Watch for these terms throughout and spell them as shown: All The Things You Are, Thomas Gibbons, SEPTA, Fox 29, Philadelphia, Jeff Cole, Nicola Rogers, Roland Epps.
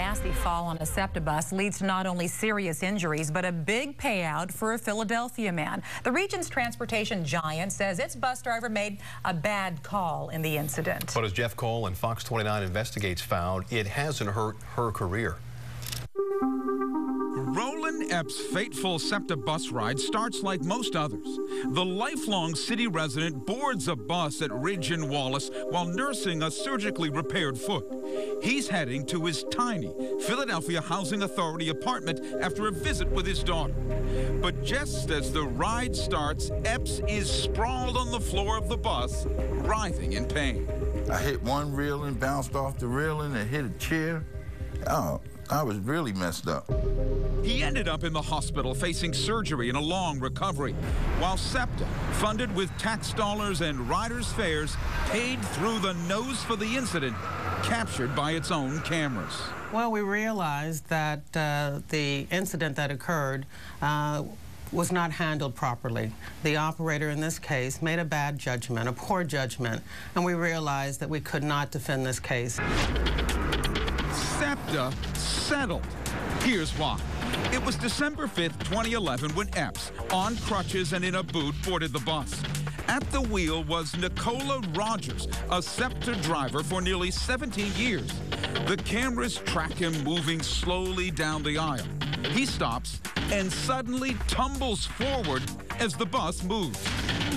nasty fall on a SEPTA bus leads to not only serious injuries, but a big payout for a Philadelphia man. The region's transportation giant says its bus driver made a bad call in the incident. But as Jeff Cole and Fox 29 Investigates found, it hasn't hurt her career. Roland Epps' fateful SEPTA bus ride starts like most others. The lifelong city resident boards a bus at Ridge and Wallace while nursing a surgically repaired foot. He's heading to his tiny Philadelphia Housing Authority apartment after a visit with his daughter. But just as the ride starts, Epps is sprawled on the floor of the bus, writhing in pain. I hit one railing, bounced off the railing, and hit a chair. Oh, I was really messed up. He ended up in the hospital facing surgery and a long recovery, while SEPTA, funded with tax dollars and riders' fares, paid through the nose for the incident, captured by its own cameras. Well, we realized that the incident that occurred was not handled properly. The operator in this case made a bad judgment, a poor judgment, and we realized that we could not defend this case. SEPTA settled. Here's why. It was December 5th, 2011, when Epps, on crutches and in a boot, boarded the bus. At the wheel was Nicola Rogers, a SEPTA driver for nearly 17 years. The cameras track him moving slowly down the aisle. He stops and suddenly tumbles forward as the bus moves.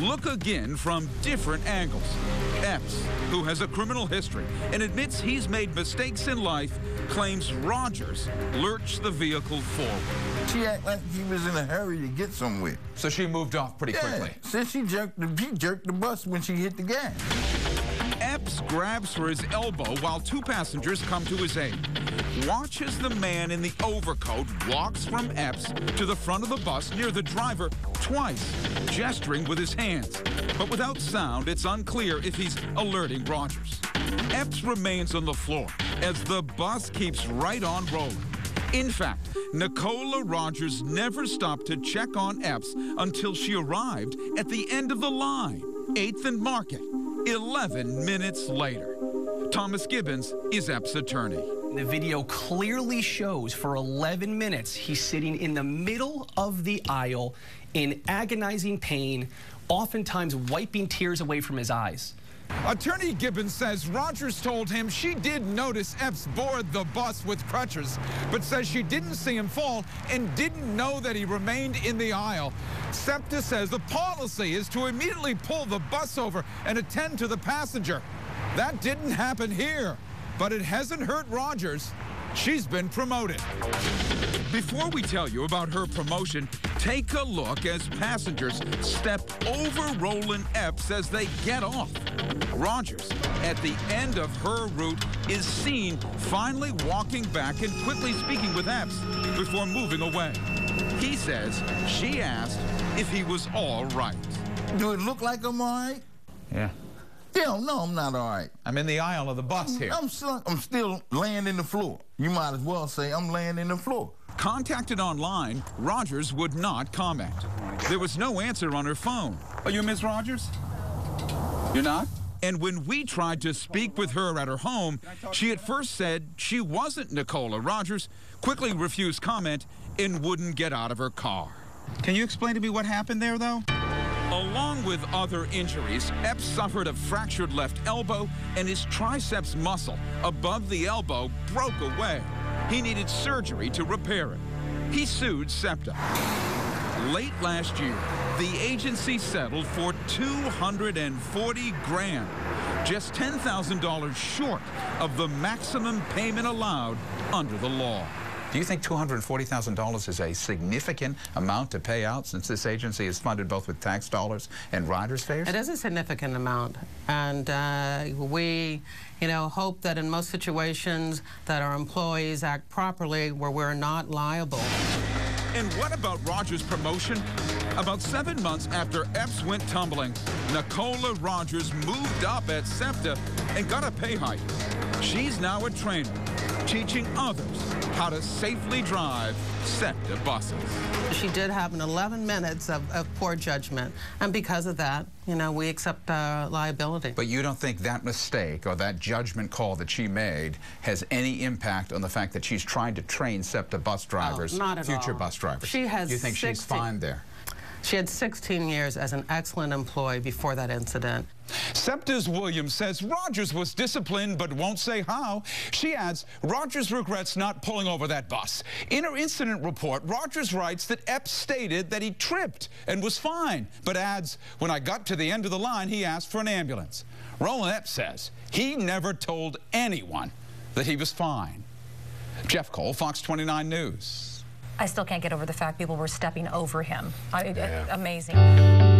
Look again from different angles. Epps, who has a criminal history and admits he's made mistakes in life, claims Rogers lurched the vehicle forward. She acted like she was in a hurry to get somewhere. So she moved off pretty quickly. Since she jerked the bus when she hit the gas. Epps grabs for his elbow while two passengers come to his aid. Watch as the man in the overcoat walks from Epps to the front of the bus near the driver twice, gesturing with his hands. But without sound, it's unclear if he's alerting Rogers. Epps remains on the floor as the bus keeps right on rolling. In fact, Nicola Rogers never stopped to check on Epps until she arrived at the end of the line, 8th and Market, 11 minutes later. Thomas Gibbons is Epps' attorney. The video clearly shows for 11 minutes he's sitting in the middle of the aisle in agonizing pain, oftentimes wiping tears away from his eyes. Attorney Gibbons says Rogers told him she did notice Epps board the bus with crutches, but says she didn't see him fall and didn't know that he remained in the aisle. SEPTA says the policy is to immediately pull the bus over and attend to the passenger. That didn't happen here, but it hasn't hurt Rogers. She's been promoted. Before we tell you about her promotion, take a look as passengers step over Roland Epps as they get off. Rogers, at the end of her route, is seen finally walking back and quickly speaking with Epps before moving away. He says she asked if he was all right. Do it look like I'm all right? Yeah. Still, no, I'm not all right. I'm in the aisle of the bus here. I'm still laying in the floor. You might as well say I'm laying in the floor. Contacted online, Rogers would not comment. There was no answer on her phone. Are you Miss Rogers? You're not? And when we tried to speak with her at her home, she at first said she wasn't Nicola Rogers, quickly refused comment, and wouldn't get out of her car. Can you explain to me what happened there, though? Along with other injuries, Epps suffered a fractured left elbow and his triceps muscle above the elbow broke away. He needed surgery to repair it. He sued SEPTA. Late last year, the agency settled for $240 grand, just $10,000 short of the maximum payment allowed under the law. Do you think $240,000 is a significant amount to pay out since this agency is funded both with tax dollars and riders' fares? It is a significant amount, and we, hope that in most situations that our employees act properly where we're not liable. And what about Rogers' promotion? About 7 months after Epps went tumbling, Nicola Rogers moved up at SEPTA and got a pay hike. She's now a trainer, teaching others how to safely drive SEPTA buses. She did have an 11 minutes of poor judgment, and because of that, you know, we accept liability. But you don't think that mistake or that judgment call that she made has any impact on the fact that she's trying to train SEPTA bus drivers, future bus drivers? She has. You think she's fine there? She had 16 years as an excellent employee before that incident. SEPTA's Williams says Rogers was disciplined but won't say how. She adds, Rogers regrets not pulling over that bus. In her incident report, Rogers writes that Epps stated that he tripped and was fine, but adds, when I got to the end of the line, he asked for an ambulance. Roland Epps says he never told anyone that he was fine. Jeff Cole, Fox 29 News. I still can't get over the fact people were stepping over him. Amazing.